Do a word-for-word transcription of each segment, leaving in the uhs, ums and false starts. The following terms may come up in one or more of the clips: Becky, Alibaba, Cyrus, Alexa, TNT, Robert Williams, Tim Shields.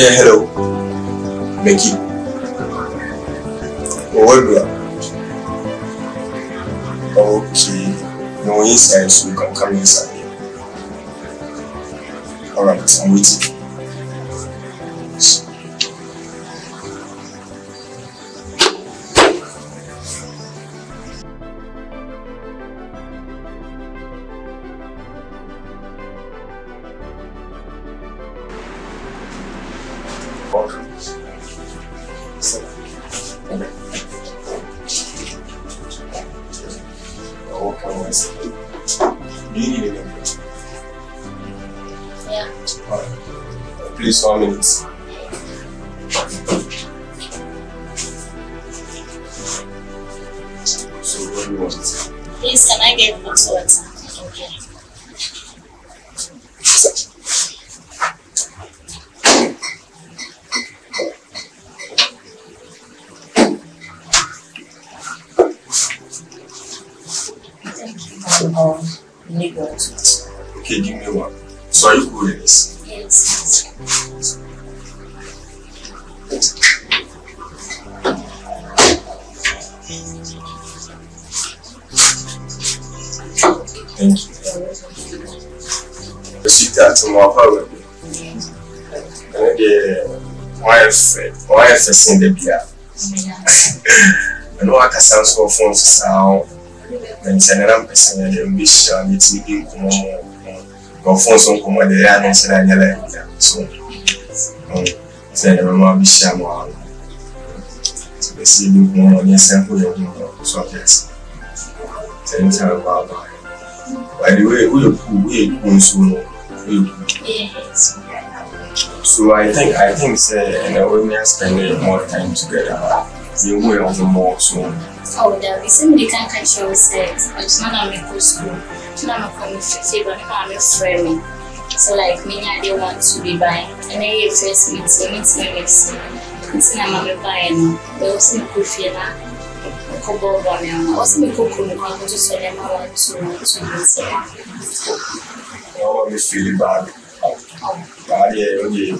Yeah, hello. Becky. Oh, what do I? Okay. No inside, so you can come inside. Alright, I'm waiting. Minutes. So what do you want? Please, can I get food to water? Thank you. Thank you. Um, you need water. Okay, give me one. So are you good at this? More power. And the wife, wife is in the beer. I know I can sound so phone sound. Then another person and ambition. It's making come go phone some come the and so I like that. So, um, then my mom be shame on. So they see you come on yourself your own subjects. Then tell about by the way we we we so. Yes. So I think I think say, you know, when we are spending more time together, you will have more soon. Oh, the reason they can't catch your sex, it's not a medical school, it's not a community, but I'm a friend. So like me, I don't want to be by, and then you first meet, so meet me next. It's not a by, and they also make you feel that. I also make you feel that. Just so them I want to meet. Oh, me feeling bad. Bad, yeah, okay.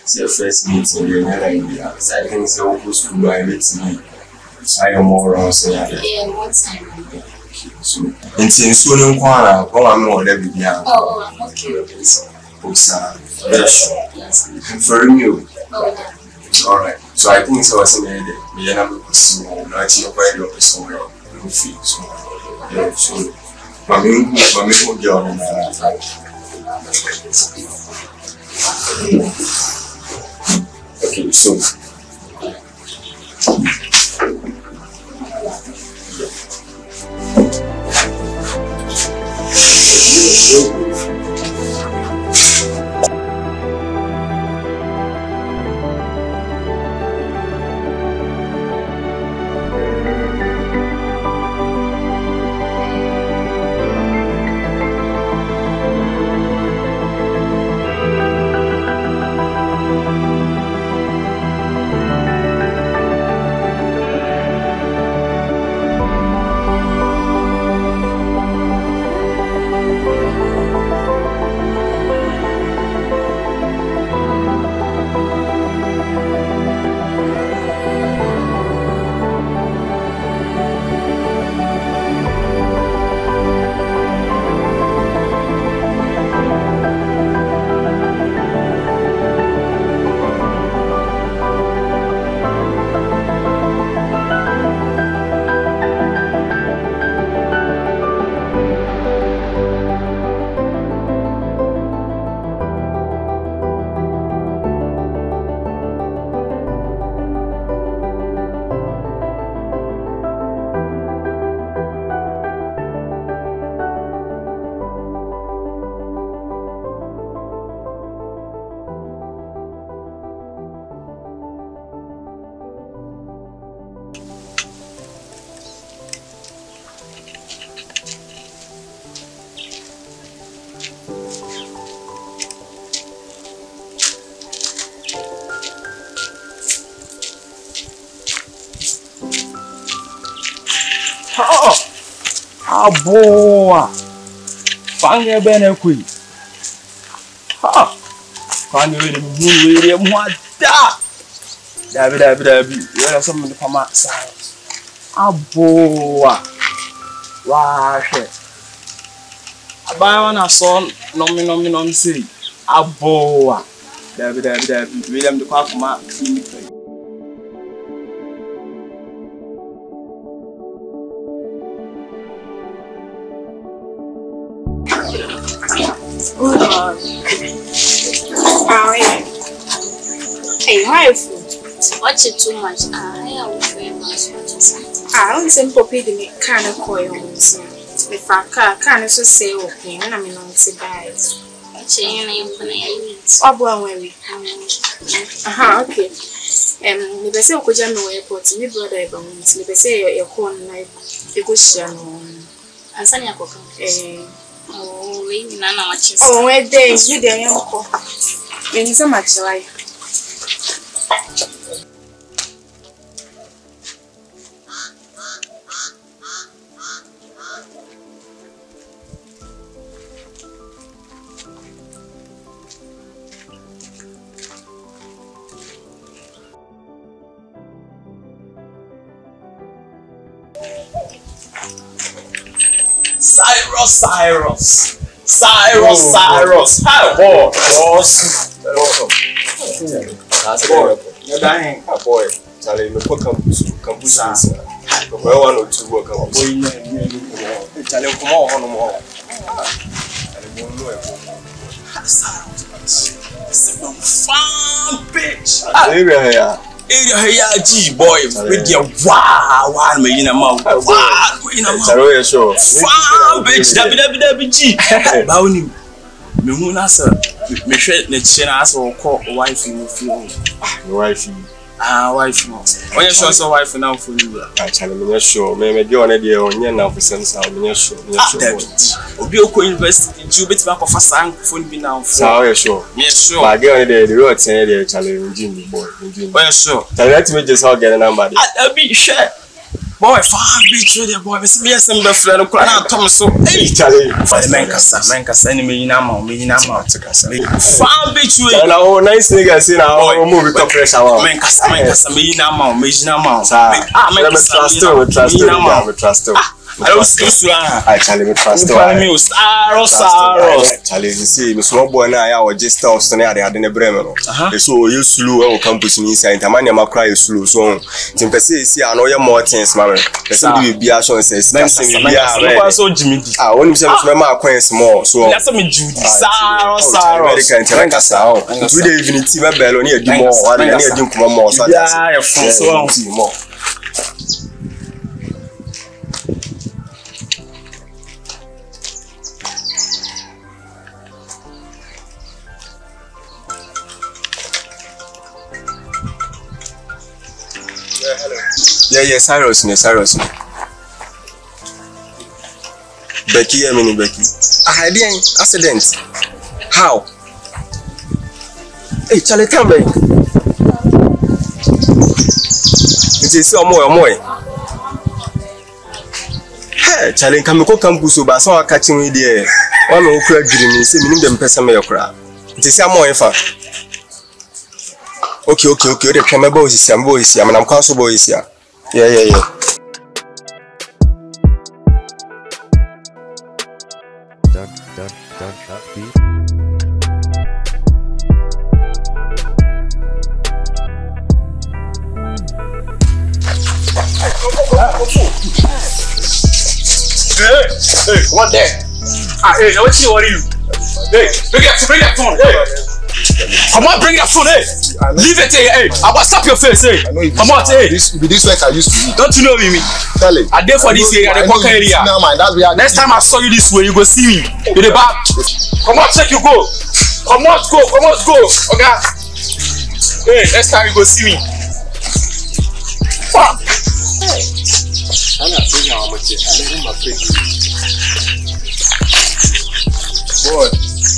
It's your first meeting, you're not in India. So I think it's a local school, I meet me. I am more wrong, so yeah. Yeah, what time? So, and since you don't want to, I'm not there with you. Oh, I'm okay with this. Oxa, fresh. For you. Oh, yeah. Alright, so I think it's also made it. We're not going to see you. Now, it's your body, you're somewhere. You don't feel so. Yeah, so. But we will be on the side. Okay, so. Aboa, fang ya bene kui. Ha, Kwani wewe mzuri wewe mwata. Dabi dabi dabi. Wewe somo ni kama Cyrus. Aboa. Wa she. Abawa na son nomi nomi nomi si. Aboa. Dabi dabi dabi. Wewe ndio kwa kama oh, hey, why you watch it too much? I am very much watching. I don't think Poppy did make kind of coil. If I can't say, okay, I mean, I'm say bye. Oh, boy, wait. Aha, okay. And if I say, okay, I'm away, but me brother, if I say, you're calling like a good channel. I'm saying, I'm going to. Oh, we didn't know what you said. Oh, we're there. You're there. You're there. You're there. You're Cyrus, Cyrus, Cyrus. Hi, boy. Boss. That's boy. You're dying. Hi, boy. Charlie, no come campus. Campus is. Well, one or two work. Charlie, come on, come on. Cyrus, no fun bitch. Area here. Area here, G boy. With your wow, wow, me in a mouth. Wow. Charlie, show. Fun bitch, W W W G. Baoni, me who nasa, me share me share nasa or call wife in your wife. Ah, wife. When you show us a wife now for you. Charlie, me show. Me me do anedi onye now for some time. Me show. Me show. Obi oko invest. You bet me kofa sang phone bi now. Charlie, show. Me show. But get anedi the road ten anedi Charlie me Jimmy boy. When you show. Charlie, let me just how get the number. Ah, Abi share. Boy, far bitch, you boy. Miss me some best friend. I told so. Hey, Charlie. For the man, cassa, man, cassa. Any me in a mouth, me in a mouth. Far bitch, you. Now, nice nigga, see now. Boy, move top fresh hour. Man, cassa, man, cassa. Me in a mouth, me in a mouth. Ah, man, trust you, trust you, trust you. I don't see you. I Charlie, me trust you. Charlie, me sorrow, sorrow. Charlie, you see, me small boy now. I was just out Sunday. I had in the Bremen. So you slow. I was campus in inside. I'm not crying slow. So, if I say, see, I know your more things, man. Somebody will be a chance. Somebody will be a so Jimmy. Ah, only some of them are quite small. So that's what me do. Sorrow, sorrow. American, American, sorrow. We don't even need to be alone. We need more. We need to come more. Yeah, of course. So more. Yeah, yeah, Cyrus, yeah, Cyrus. Becky, I mean Becky. I had an accident. How? Hey, Charlie, come back. It is so more, more. Hey, Charlie, come go campus, but some are catching me there. One will crack dreaming, see me in them person may cry. It is more, in fact. Okay, okay, okay. The camera boy is here. Boy is here. Madam Council boy is here. Yeah, yeah, yeah. Dun, dun, dun, dun, dun. Hey, hey, what there? Ah, hey, now what you worry you? Hey, bring that, bring that phone. Hey. Come on, bring that phone, eh? Leave it, eh? I will slap your face, eh? Come on, eh? This be this like I used to eat. Don't you know me? Tell it. I did for this area, the conquer area. Next time I saw you this way, you go see me. You the back. Come on, check you go. Come on, go. Come on, go. Okay. Hey, next time you go see me. Fuck. I'm not saying how much. I'm not saying. Boy.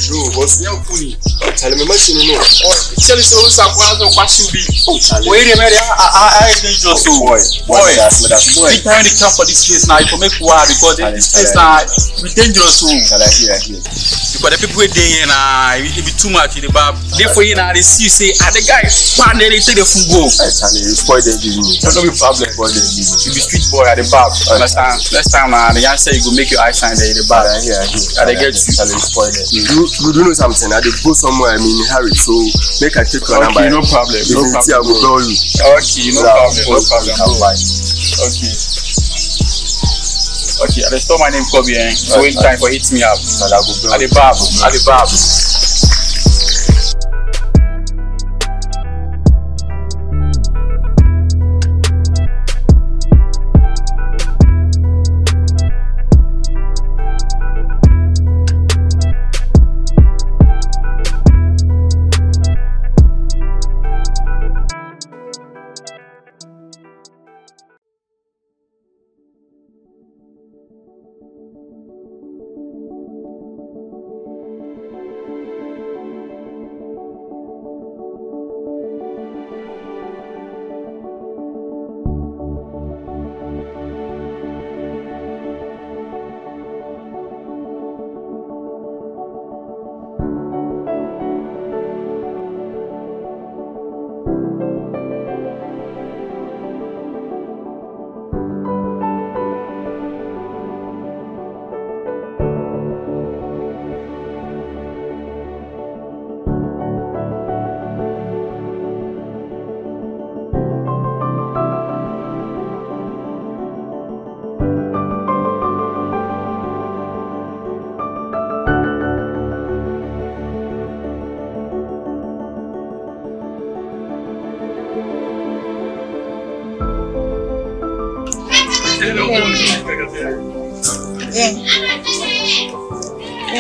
No, but it's not funny. Tell me, man, you know. Tell me, so what's up? What's up? What's up? What's up? Wait a minute, I ain't dangerous. Boy, boy, boy. Keep trying to come for this case now. You can make war because this case now, we're dangerous. Tell me, here, here. But the people were there, nah, it be too much in the bar. Therefore, you know, they see you say, and the guy expand they take the food go. Yes, and you spoil the business. That's not be problem. You be street boy at the bar. Last time, last time, man, the young say you go make your eyes shine there in the bar. Yeah, yeah. And they get you. You do know something. I did go somewhere. I mean, hurry. So make a take your number. Okay, no problem. No problem. Okay, no problem. No problem. Okay. Okay, I store my name Kobe, eh? So in time for hit me up. Alibaba, Alibaba.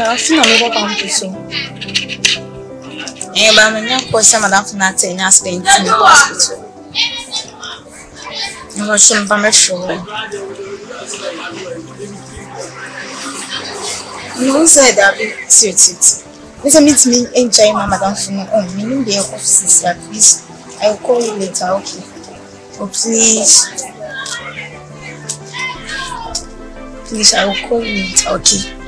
After I move up on the show, eh? But I'm not quite sure. Madam Funate is not staying in the hospital. I'm not sure. I'm not sure. No, sir. That is serious. Please meet me in China, Madam Funate. Oh, me no be office, but please, I'll call you later. Okay? Oh, please, please, I'll call you later. Okay?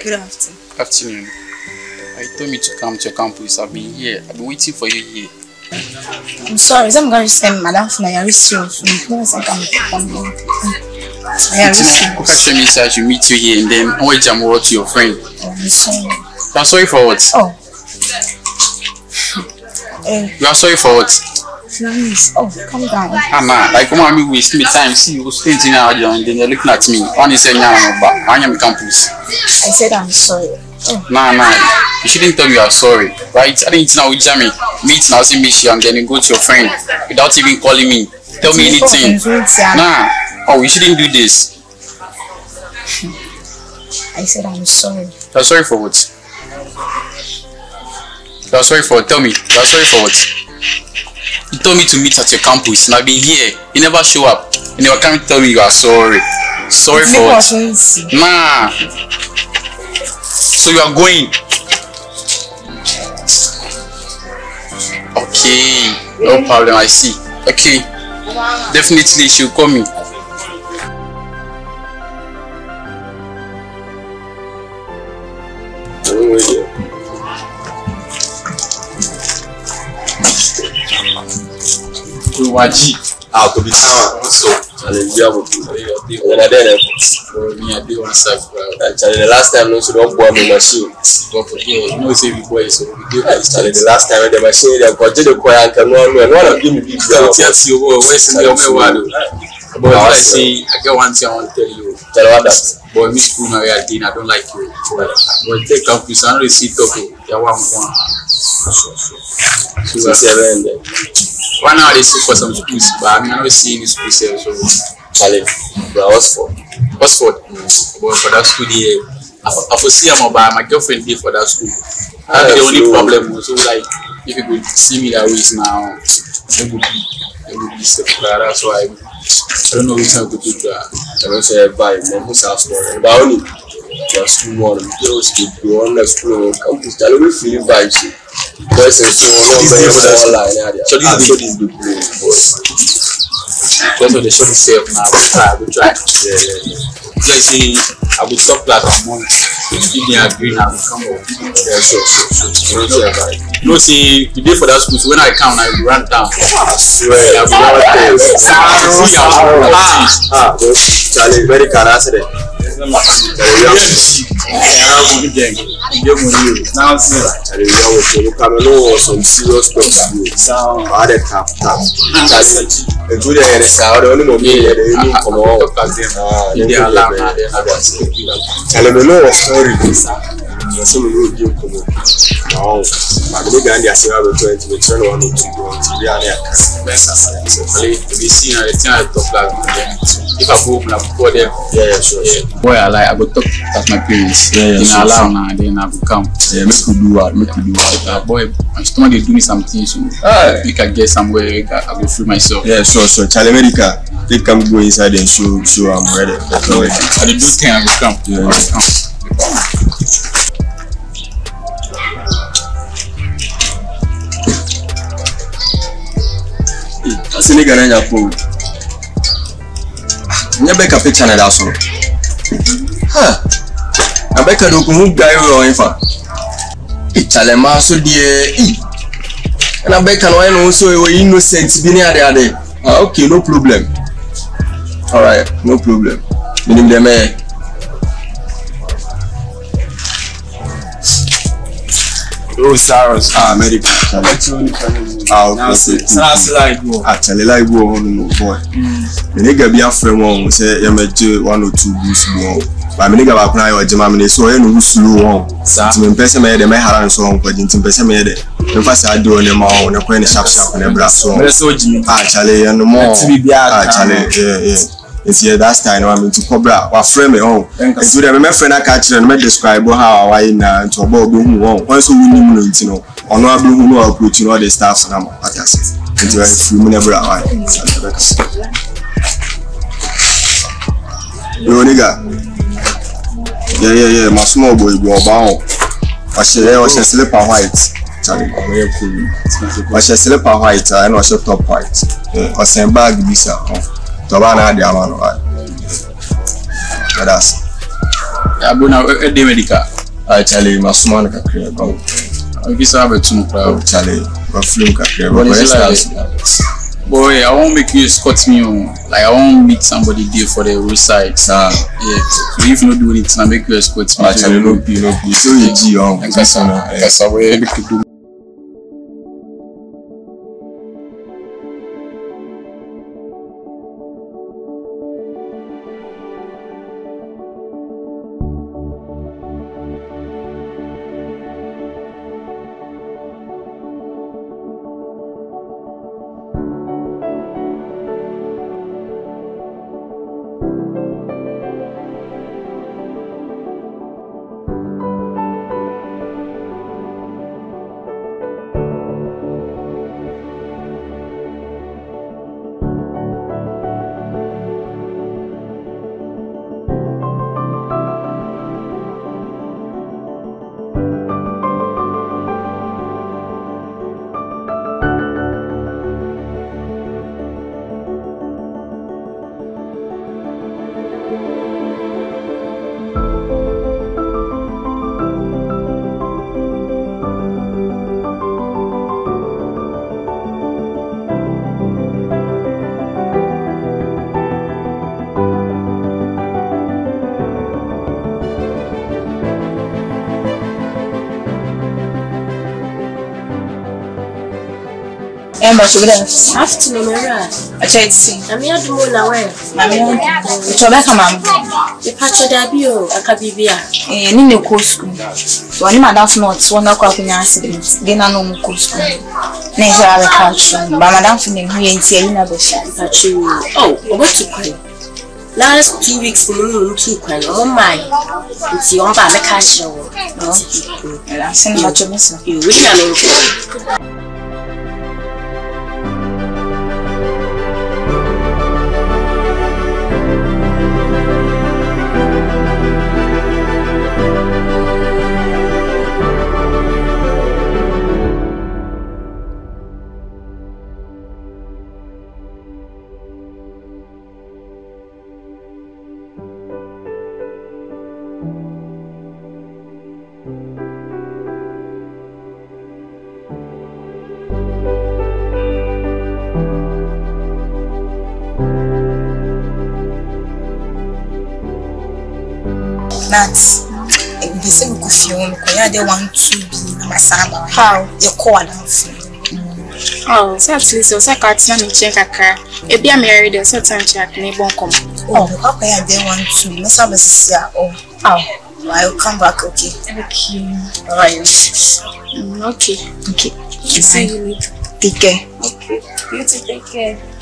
Good afternoon. Afternoon. I told me to come to your campus. I've been here. I've been waiting for you here. I'm sorry. I'm going to send Madam for my research. I'm going to send Madam for me inside. You meet you here and then I will jam over to your friend. Oh, I'm sorry. You are sorry for what? Oh. Uh, you are sorry for what? Please. Oh, calm down. Anna, like, come on, me waste me time. See, you standing out there and then you're looking at me. Only say, no, no, but I am campus. I said, I'm sorry. Oh. Nah, nah. You shouldn't tell me you are sorry, right? I didn't know with Jamie. Meet now, see me, and then you go to your friend without even calling me. Tell me anything. Nah. Oh, you shouldn't do this. I said, I'm sorry. You're sorry for what? You're sorry for what? Tell me. You're sorry for what? You told me to meet at your campus and I've been here. You never show up. You never come to tell me you are sorry. Sorry for what? Nah. So you are going. Okay. No problem, I see. Okay. Definitely she'll call me. Out to be sound, so and then be able to. When I did it, me I did one side. Actually, the last time no, so don't buy me machine. But you know, say we buy so we do. Actually, the last time the machine they got just the coil and can no no one of give me big deal. Tell you what, where's the other one? But I say I get one thing I want to tell you. Tell what that. But me school now we are doing. I don't like you. But take campus. I don't see talk. You want one? So we are seven. One hour they see for some schools, but I'm not seeing the school sales. So challenge. But Oxford, Oxford, going for that school here. I foresee I'm about my girlfriend here for that school. That's the only problem. So like, if you could see me that way now, it would be, it would be separate. That's why I don't know which I could do that. I don't say I buy my house story, but only just one. Girls keep going to school, campus. I don't feel vibes. Boys and so on. So this is the problem. Because of the show itself now, I will try. Let's say I will stop that on Monday. If they agree, I will come over. Yeah, sure, sure, sure. No, see, today for that school, when I come, I will run down. I swear, I will run down. Ah, Charlie, very can answer that. Now, see, Charlie, we are working. You can know some serious stuff. I had a tap tap. The good air is out only for me, and they need for all of us. They are loud, and I was sleeping. And I know a story. Some will give come on. Now, my good and the Assyrian twenty will turn on into the other. We see a time to flag. If I move, I will call them. Yeah, sure. Well, I will talk at my parents. Yeah, yeah. Allow now, then I will come. Yeah, make you do what, make you do what. Boy, my stomach is doing something, so we can get somewhere, I will free myself. Yeah, sure. So, so, Charlie America, they come go inside and show, show I'm ready. That's all. I do think I will come. Yeah, I will come. That's a nigga in your phone. You better picture that also. Huh? I better do come guy or anything. It's Charlie Maso dear. And I beg and also you were innocent. Ah, okay, no problem. All right, no problem. Meaning them eh. Oh, Cyrus. Ah, medical. Ah, okay. Sounds like what? Actually, like what? No, boy. Me nigga be a friend one. Say, you make one or two boosts more. But me nigga back now you are jam. Me so you no slow one. So me person me dey me haran so on. But me person me dey. Me pass I do on the mall. Me go in sharp sharp on the brass so. Me so Jimmy. Actually, you no more. Actually, yeah, yeah. It's yeah, that's time I mean to cobra or frame it on. And so then my friend I catch and may describe how I now to about who won. Also we know you know, or not who know approach you all the staffs and I'm at us. It's very few never I yo nigga. Yeah yeah yeah, my small boy go about. I share I shall slip a white. Charlie, very cool. I shall slip a white and I shall top white. Or send bag visa. So I had the amount of that. That's it. I'm going to get the medical. I tell you, my small career. I'm going to have a two crowd. Charlie, my flume career. Boy, I won't make you escort me on. Like, I won't meet somebody there for the roadside. So, yeah. So, if you don't do it, I'll make you escort me. Charlie, no, you know, you so you G on. I guess I'm going to do it. Afternoon, I tried to see. I'm here to move away. I'm here to back a the patch of the bio, a cabibia, a new school. One of my dad's notes, one of the accidents, then I know more school. Next, I have a couch, but Madame Finning, who ain't here in a bush. Oh, what to cry? last two weeks, I'm too kind. Oh my, it's your bad catch. No, I'm saying what you miss. You win, I mean. That the same film, they want to be my son. How you call them? Oh, certainly, so I can't check a car. If you are married, there's a time check. Oh, okay, they want to be my son. Oh, oh, I will come back, okay? Okay, all right, okay, okay. You say you need to take care. Okay, you to take care.